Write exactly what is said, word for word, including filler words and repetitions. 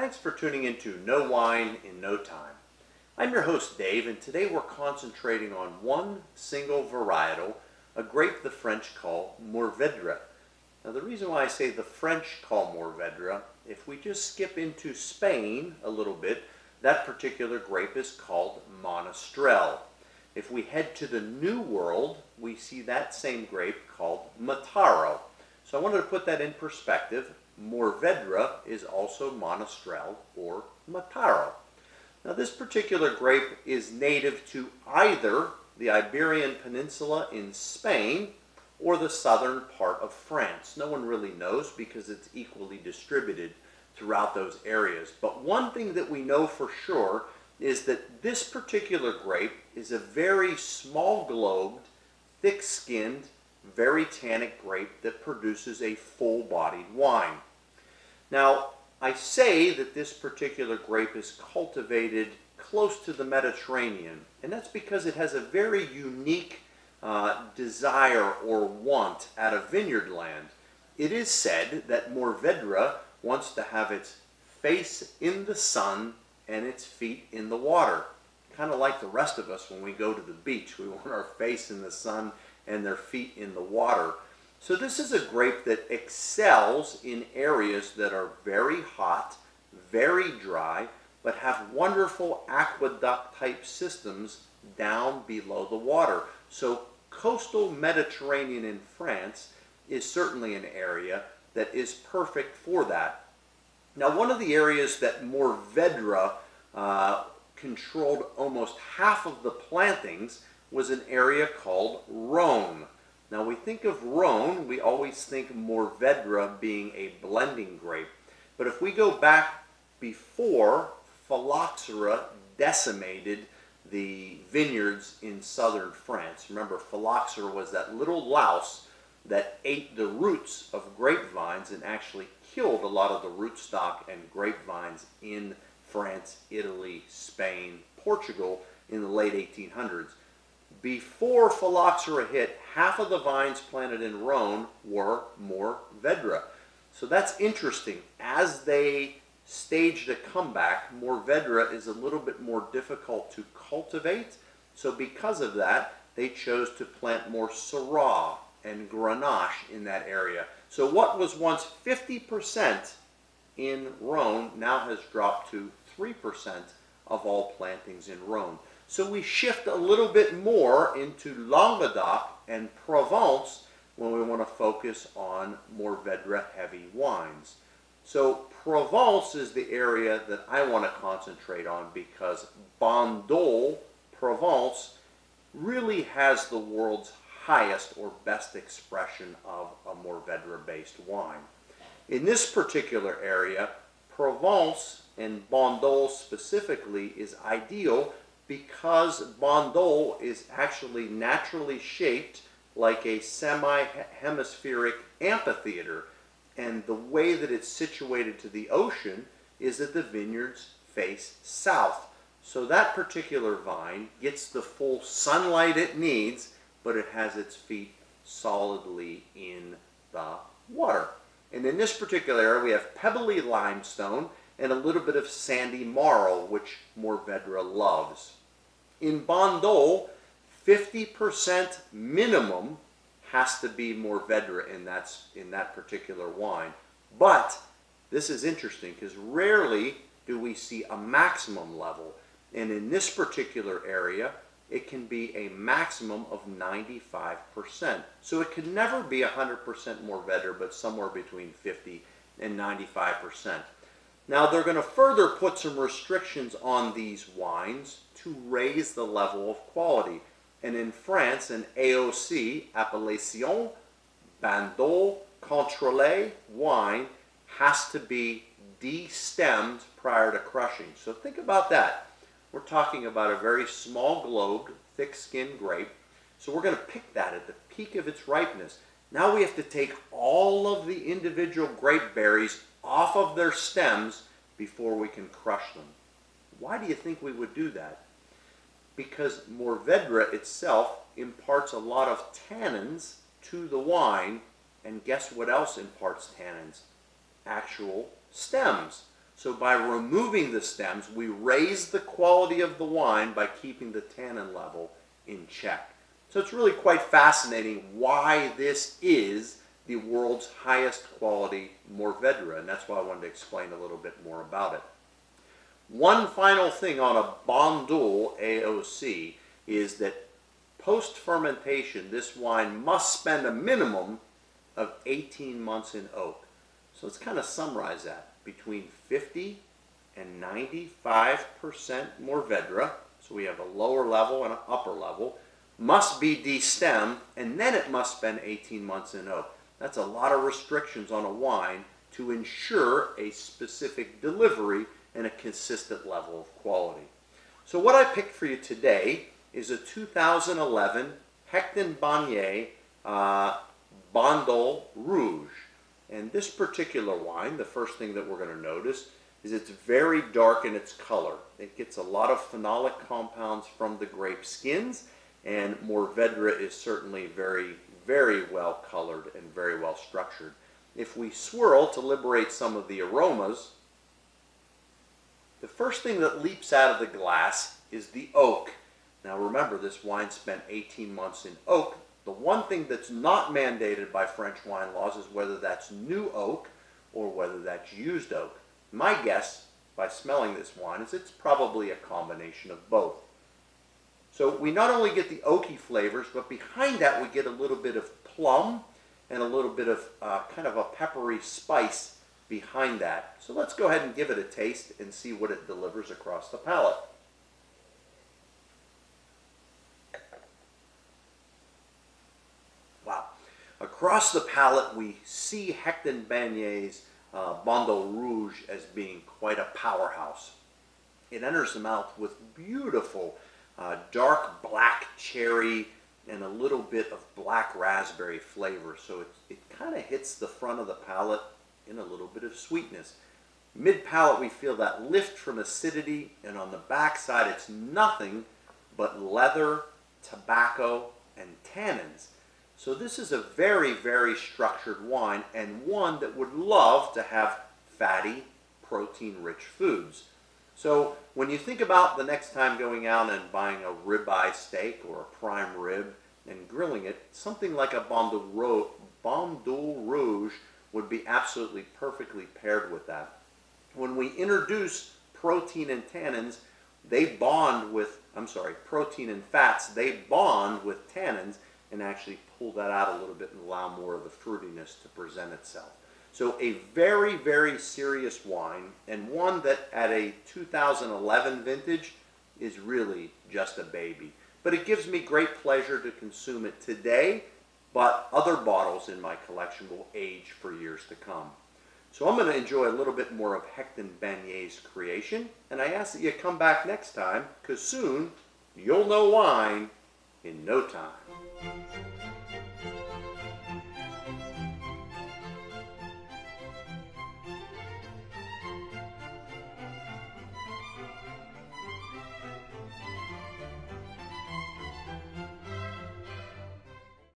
Thanks for tuning into No Wine in No Time. I'm your host Dave, and today we're concentrating on one single varietal, a grape the French call Mourvèdre. Now the reason why I say the French call Mourvèdre, if we just skip into Spain a little bit, that particular grape is called Monastrell. If we head to the New World, we see that same grape called Mataro. So I wanted to put that in perspective. Mourvèdre is also Monastrell or Mataro. Now this particular grape is native to either the Iberian Peninsula in Spain or the southern part of France. No one really knows because it's equally distributed throughout those areas. But one thing that we know for sure is that this particular grape is a very small-globed, thick-skinned, very tannic grape that produces a full-bodied wine. Now, I say that this particular grape is cultivated close to the Mediterranean, and that's because it has a very unique uh, desire or want at a vineyard land. It is said that Mourvèdre wants to have its face in the sun and its feet in the water. Kind of like the rest of us when we go to the beach. We want our face in the sun and their feet in the water. So this is a grape that excels in areas that are very hot, very dry, but have wonderful aqueduct-type systems down below the water. So coastal Mediterranean in France is certainly an area that is perfect for that. Now, one of the areas that Mourvèdre uh, controlled almost half of the plantings was an area called Rhone. Now, we think of Rhone, we always think Mourvèdre being a blending grape. But if we go back before Phylloxera decimated the vineyards in southern France, remember Phylloxera was that little louse that ate the roots of grapevines and actually killed a lot of the rootstock and grapevines in France, Italy, Spain, Portugal in the late eighteen hundreds. Before Phylloxera hit, half of the vines planted in Rhone were Mourvèdre. So that's interesting. As they staged a comeback, Mourvèdre is a little bit more difficult to cultivate. So because of that, they chose to plant more Syrah and Grenache in that area. So what was once fifty percent in Rhone now has dropped to three percent of all plantings in Rhone. So we shift a little bit more into Languedoc and Provence when we want to focus on Mourvèdre heavy wines. So Provence is the area that I want to concentrate on because Bandol, Provence, really has the world's highest or best expression of a Mourvèdre-based wine. In this particular area, Provence and Bandol specifically is ideal because Bandol is actually naturally shaped like a semi-hemispheric amphitheater, and the way that it's situated to the ocean is that the vineyards face south. So that particular vine gets the full sunlight it needs, but it has its feet solidly in the water. And in this particular area, we have pebbly limestone and a little bit of sandy marl, which Mourvèdre loves. In Bandol, fifty percent minimum has to be Mourvèdre in that, in that particular wine. But this is interesting because rarely do we see a maximum level. And in this particular area, it can be a maximum of ninety-five percent. So it can never be one hundred percent Mourvèdre, but somewhere between fifty and ninety-five percent. Now they're going to further put some restrictions on these wines to raise the level of quality. And in France, an A O C, Appellation, Bandol, Contrôlé wine has to be destemmed prior to crushing. So think about that. We're talking about a very small globed, thick-skinned grape. So we're going to pick that at the peak of its ripeness. Now we have to take all of the individual grape berries off of their stems before we can crush them. Why do you think we would do that? Because Mourvèdre itself imparts a lot of tannins to the wine, and guess what else imparts tannins? Actual stems. So by removing the stems, we raise the quality of the wine by keeping the tannin level in check. So it's really quite fascinating why this is the world's highest quality Mourvèdre, and that's why I wanted to explain a little bit more about it. One final thing on a Bandol A O C is that post-fermentation, this wine must spend a minimum of eighteen months in oak. So let's kind of summarize that. Between fifty and ninety-five percent Mourvèdre, so we have a lower level and an upper level, must be destemmed, and then it must spend eighteen months in oak. That's a lot of restrictions on a wine to ensure a specific delivery and a consistent level of quality. So what I picked for you today is a two thousand eleven Hecton Bagnier uh, Bandol Rouge. And this particular wine, the first thing that we're going to notice is it's very dark in its color. It gets a lot of phenolic compounds from the grape skins, and Mourvèdre is certainly very, very well colored and very well structured. If we swirl to liberate some of the aromas, the first thing that leaps out of the glass is the oak. Now remember, this wine spent eighteen months in oak. The one thing that's not mandated by French wine laws is whether that's new oak or whether that's used oak. My guess, by smelling this wine, is it's probably a combination of both. So we not only get the oaky flavors, but behind that we get a little bit of plum and a little bit of uh, kind of a peppery spice behind that. So let's go ahead and give it a taste and see what it delivers across the palate. Across the palate, we see Hecton Bagnier's uh, Bandol Rouge as being quite a powerhouse. It enters the mouth with beautiful uh, dark black cherry and a little bit of black raspberry flavor. So it, it kind of hits the front of the palate in a little bit of sweetness. Mid-palate, we feel that lift from acidity, and on the back side, it's nothing but leather, tobacco, and tannins. So this is a very, very structured wine, and one that would love to have fatty, protein-rich foods. So when you think about the next time going out and buying a ribeye steak or a prime rib and grilling it, something like a Bandol Rouge would be absolutely perfectly paired with that. When we introduce protein and tannins, they bond with, I'm sorry, protein and fats, they bond with tannins, and actually pull that out a little bit and allow more of the fruitiness to present itself. So a very, very serious wine, and one that at a two thousand eleven vintage is really just a baby. But it gives me great pleasure to consume it today, but other bottles in my collection will age for years to come. So I'm going to enjoy a little bit more of Hecton Bagnier's creation, and I ask that you come back next time, because soon you'll know wine in no time.